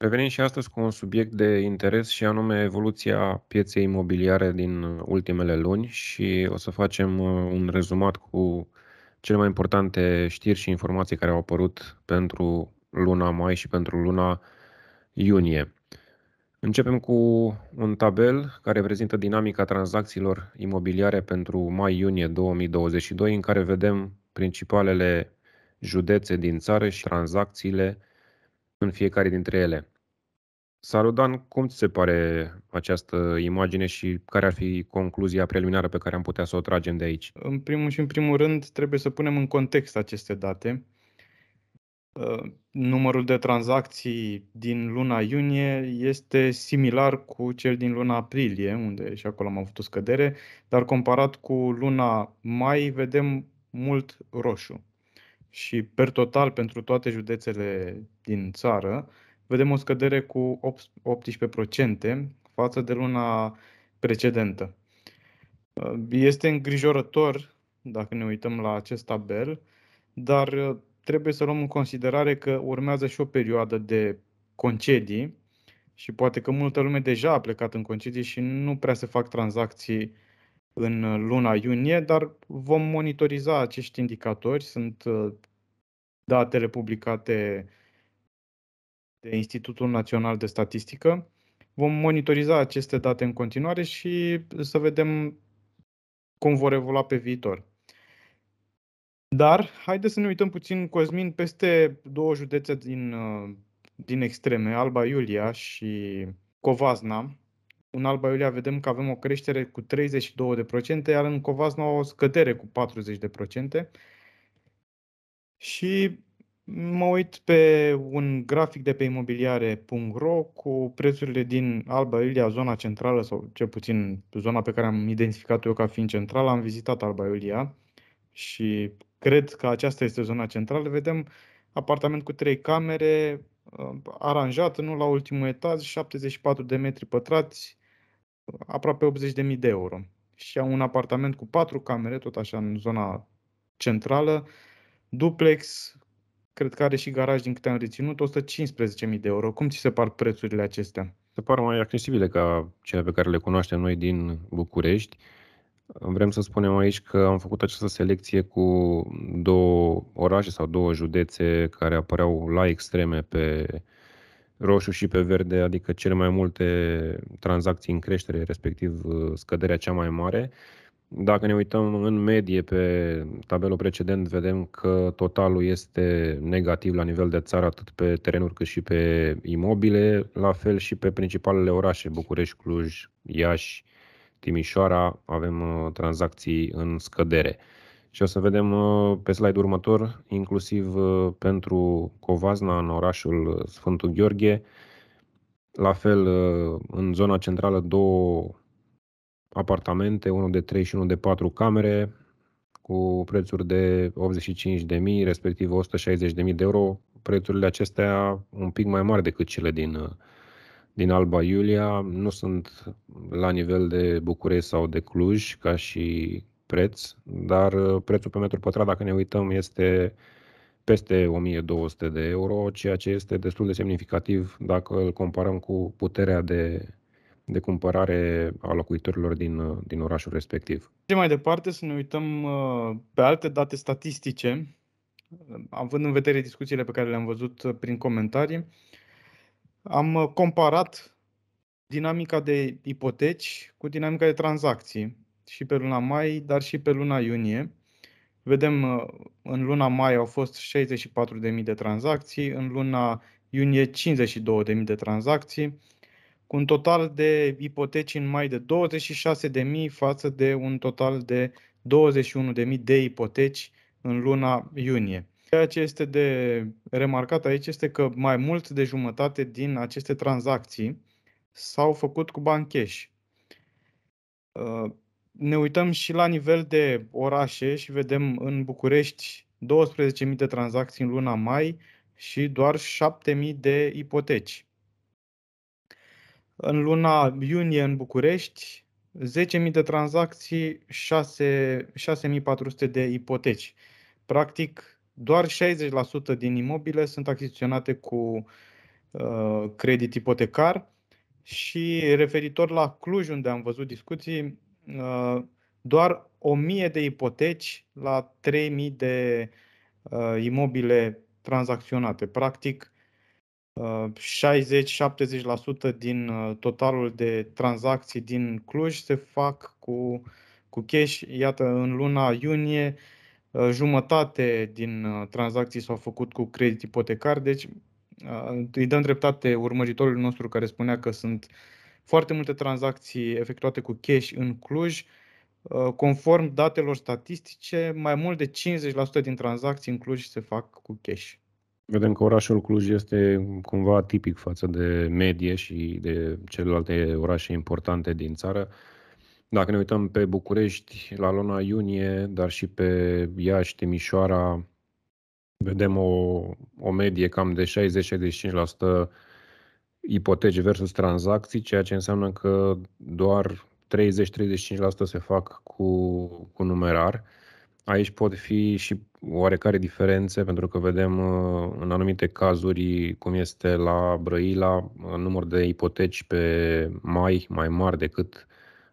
Revenim și astăzi cu un subiect de interes și anume evoluția pieței imobiliare din ultimele luni și o să facem un rezumat cu cele mai importante știri și informații care au apărut pentru luna mai și pentru luna iunie. Începem cu un tabel care prezintă dinamica tranzacțiilor imobiliare pentru mai-iunie 2022, în care vedem principalele județe din țară și tranzacțiile în fiecare dintre ele. Salut, Dan, cum ți se pare această imagine și care ar fi concluzia preliminară pe care am putea să o tragem de aici? În primul și în primul rând trebuie să punem în context aceste date. Numărul de tranzacții din luna iunie este similar cu cel din luna aprilie, unde și acolo am avut o scădere, dar comparat cu luna mai vedem mult roșu. Și per total, pentru toate județele din țară, vedem o scădere cu 18% față de luna precedentă. Este îngrijorător dacă ne uităm la acest tabel, dar trebuie să luăm în considerare că urmează și o perioadă de concedii și poate că multă lume deja a plecat în concedii și nu prea se fac tranzacții în luna iunie, dar vom monitoriza acești indicatori. Sunt datele publicate de Institutul Național de Statistică. Vom monitoriza aceste date în continuare și să vedem cum vor evolua pe viitor. Dar haideți să ne uităm puțin, Cosmin, peste două județe din extreme, Alba Iulia și Covasna. În Alba Iulia vedem că avem o creștere cu 32%, iar în Covasna o scădere cu 40%. Și mă uit pe un grafic de pe imobiliare.ro cu prețurile din Alba Iulia, zona centrală, sau cel puțin zona pe care am identificat-o eu ca fiind centrală. Am vizitat Alba Iulia și cred că aceasta este zona centrală. Vedem apartament cu 3 camere, aranjat, nu la ultimul etaj, 74 de metri pătrați, aproape 80.000 de euro. Și un apartament cu 4 camere, tot așa în zona centrală, duplex, cred că are și garaj, din câte am reținut, 115.000 de euro. Cum ți se par prețurile acestea? Se par mai accesibile ca cele pe care le cunoaștem noi din București. Vrem să spunem aici că am făcut această selecție cu două orașe sau două județe care apăreau la extreme pe roșu și pe verde, adică cele mai multe tranzacții în creștere, respectiv scăderea cea mai mare. Dacă ne uităm în medie pe tabelul precedent, vedem că totalul este negativ la nivel de țară, atât pe terenuri cât și pe imobile, la fel și pe principalele orașe, București, Cluj, Iași, Timișoara, avem tranzacții în scădere. Și o să vedem pe slide-ul următor, inclusiv pentru Covasna, în orașul Sfântu Gheorghe. La fel, în zona centrală, două apartamente, unul de 3 și unul de 4 camere, cu prețuri de 85.000, respectiv 160.000 de euro. Prețurile acestea un pic mai mari decât cele din Alba Iulia, nu sunt la nivel de București sau de Cluj ca și preț, dar prețul pe metru pătrat, dacă ne uităm, este peste 1200 de euro, ceea ce este destul de semnificativ dacă îl comparăm cu puterea de cumpărare a locuitorilor din orașul respectiv. Și mai departe să ne uităm pe alte date statistice, având în vedere discuțiile pe care le-am văzut prin comentarii. Am comparat dinamica de ipoteci cu dinamica de tranzacții și pe luna mai, dar și pe luna iunie. Vedem, în luna mai au fost 64.000 de tranzacții, în luna iunie 52.000 de tranzacții, cu un total de ipoteci în mai de 26.000 față de un total de 21.000 de ipoteci în luna iunie. Ceea ce este de remarcat aici este că mai mult de jumătate din aceste tranzacții s-au făcut cu bani cash. Ne uităm și la nivel de orașe și vedem în București 12.000 de tranzacții în luna mai și doar 7.000 de ipoteci. În luna iunie în București 10.000 de tranzacții, 6.400 de ipoteci. Practic, doar 60% din imobile sunt achiziționate cu credit ipotecar. Și referitor la Cluj, unde am văzut discuții, doar 1000 de ipoteci la 3000 de imobile tranzacționate. Practic, 60-70% din totalul de tranzacții din Cluj se fac cu cash. Iată, în luna iunie, jumătate din tranzacții s-au făcut cu credit ipotecar, deci îi dăm dreptate urmăritorului nostru care spunea că sunt foarte multe tranzacții efectuate cu cash în Cluj. Conform datelor statistice, mai mult de 50% din tranzacții în Cluj se fac cu cash. Vedem că orașul Cluj este cumva atipic față de medie și de celelalte orașe importante din țară. Dacă ne uităm pe București la luna iunie, dar și pe Iași, Timișoara, vedem o medie cam de 60-65% ipoteci versus tranzacții, ceea ce înseamnă că doar 30-35% se fac cu numerar. Aici pot fi și oarecare diferențe, pentru că vedem în anumite cazuri, cum este la Brăila, număr de ipoteci pe mai mai mari decât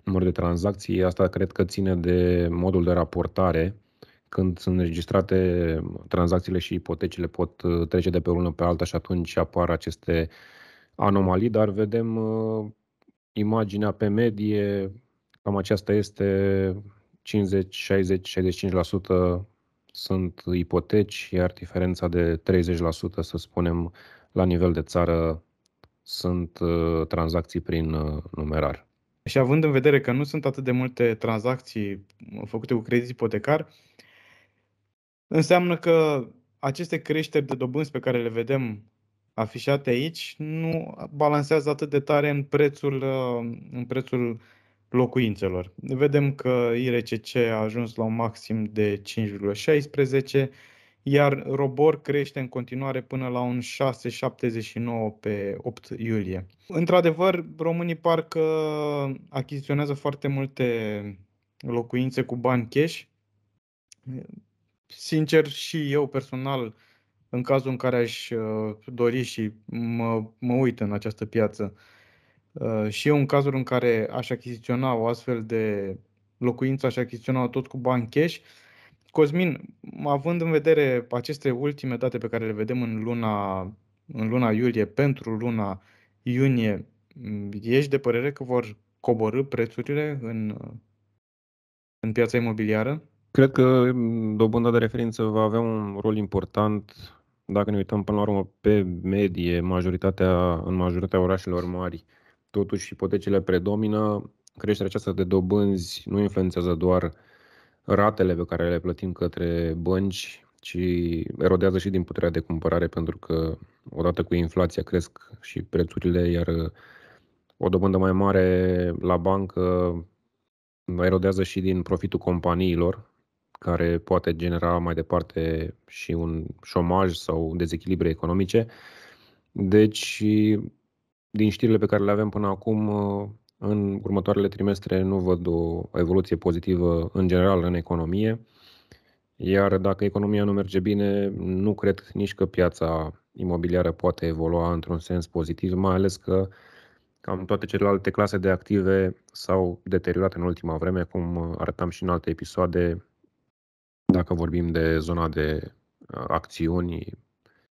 număr de tranzacții. Asta cred că ține de modul de raportare. Când sunt înregistrate tranzacțiile și ipotecile pot trece de pe o lună pe alta și atunci apar aceste anomalii, dar vedem imaginea pe medie, cam aceasta este 50, 60, 65% sunt ipoteci, iar diferența de 30%, să spunem, la nivel de țară sunt tranzacții prin numerar. Și având în vedere că nu sunt atât de multe tranzacții făcute cu credit ipotecar, înseamnă că aceste creșteri de dobânzi pe care le vedem afișate aici nu balansează atât de tare în prețul locuințelor. Vedem că IRCC a ajuns la un maxim de 5,16, iar Robor crește în continuare până la un 6,79 pe 8 iulie. Într-adevăr, românii parcă achiziționează foarte multe locuințe cu bani cash. Sincer, și eu personal, în cazul în care aș dori și mă uit în această piață, și eu în cazul în care aș achiziționa o astfel de locuință, aș achiziționa tot cu bani cash. Cosmin, având în vedere aceste ultime date pe care le vedem în luna iulie pentru luna iunie, ești de părere că vor coborî prețurile în piața imobiliară? Cred că dobânda de referință va avea un rol important. Dacă ne uităm până la urmă pe medie, în majoritatea orașelor mari, totuși ipotecile predomină. Creșterea aceasta de dobânzi nu influențează doar ratele pe care le plătim către bănci, ci erodează și din puterea de cumpărare, pentru că odată cu inflația cresc și prețurile, iar o dobândă mai mare la bancă erodează și din profitul companiilor, care poate genera mai departe și un șomaj sau dezechilibre economice. Deci, din știrile pe care le avem până acum, în următoarele trimestre nu văd o evoluție pozitivă în general în economie, iar dacă economia nu merge bine, nu cred nici că piața imobiliară poate evolua într-un sens pozitiv, mai ales că cam toate celelalte clase de active s-au deteriorat în ultima vreme, cum arătam și în alte episoade, dacă vorbim de zona de acțiuni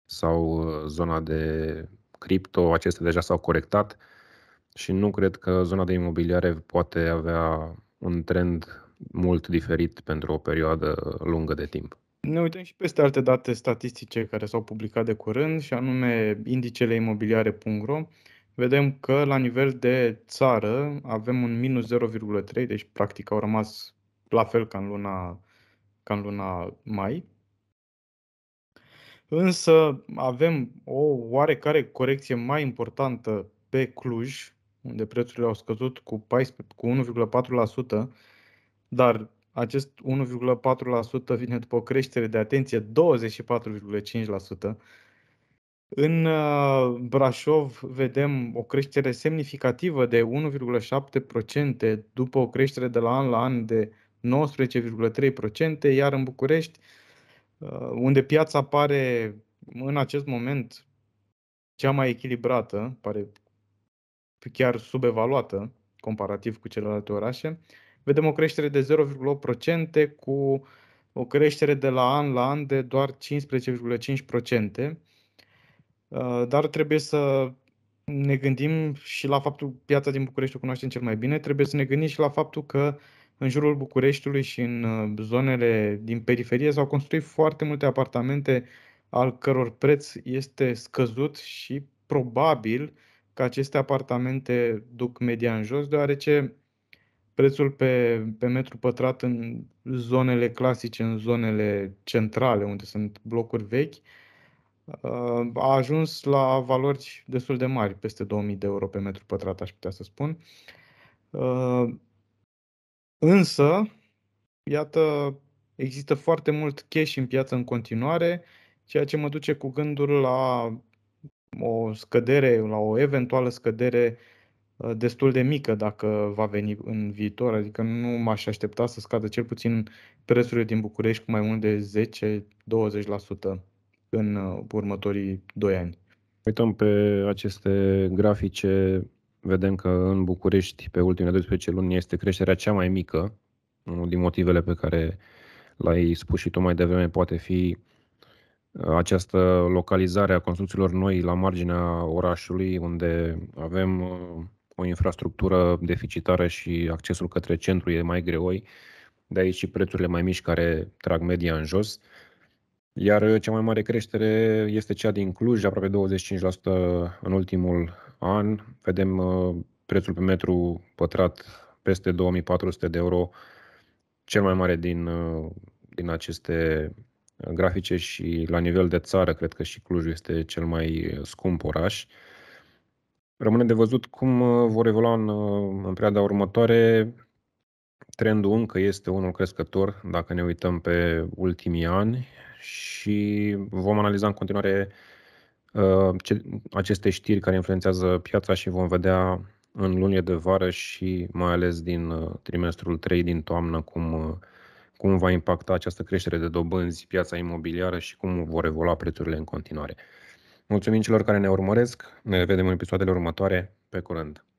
sau zona de cripto, acestea deja s-au corectat și nu cred că zona de imobiliare poate avea un trend mult diferit pentru o perioadă lungă de timp. Ne uităm și peste alte date statistice care s-au publicat de curând, și anume indicele imobiliare.ro. Vedem că la nivel de țară avem un minus 0,3, deci practic au rămas la fel ca în luna mai. Însă avem o oarecare corecție mai importantă pe Cluj, unde prețurile au scăzut cu 1,4%, dar acest 1,4% vine după o creștere de, atenție, 24,5%. În Brașov vedem o creștere semnificativă de 1,7%, după o creștere de la an la an de 19,3%, iar în București, unde piața pare în acest moment cea mai echilibrată, pare chiar subevaluată comparativ cu celelalte orașe, vedem o creștere de 0,8% cu o creștere de la an la an de doar 15,5%. Dar trebuie să ne gândim și la faptul, piața din București o cunoaștem cel mai bine, trebuie să ne gândim și la faptul că în jurul Bucureștiului și în zonele din periferie s-au construit foarte multe apartamente al căror preț este scăzut și probabil că aceste apartamente duc media în jos, deoarece prețul pe metru pătrat în zonele clasice, în zonele centrale, unde sunt blocuri vechi, a ajuns la valori destul de mari, peste 2000 de euro pe metru pătrat, aș putea să spun. Însă, iată, există foarte mult cash în piață în continuare, ceea ce mă duce cu gândul la o scădere, la o eventuală scădere destul de mică dacă va veni în viitor, adică nu m-aș aștepta să scadă cel puțin prețurile din București cu mai mult de 10-20% în următorii 2 ani. Uităm pe aceste grafice, vedem că în București pe ultimele 12 luni este creșterea cea mai mică, unul din motivele pe care l-ai spus și tu mai devreme poate fi această localizare a construcțiilor noi la marginea orașului, unde avem o infrastructură deficitară și accesul către centru e mai greoi, de aici și prețurile mai mici care trag media în jos. Iar cea mai mare creștere este cea din Cluj, aproape 25% în ultimul an. Vedem prețul pe metru pătrat peste 2400 de euro, cel mai mare din aceste grafice, și la nivel de țară cred că și Clujul este cel mai scump oraș. Rămâne de văzut cum vor evolua în perioada următoare. Trendul încă este unul crescător dacă ne uităm pe ultimii ani și vom analiza în continuare aceste știri care influențează piața și vom vedea în lunile de vară și mai ales din trimestrul 3 din toamnă cum va impacta această creștere de dobânzi piața imobiliară și cum vor evolua prețurile în continuare. Mulțumim celor care ne urmăresc, ne revedem în episoadele următoare, pe curând!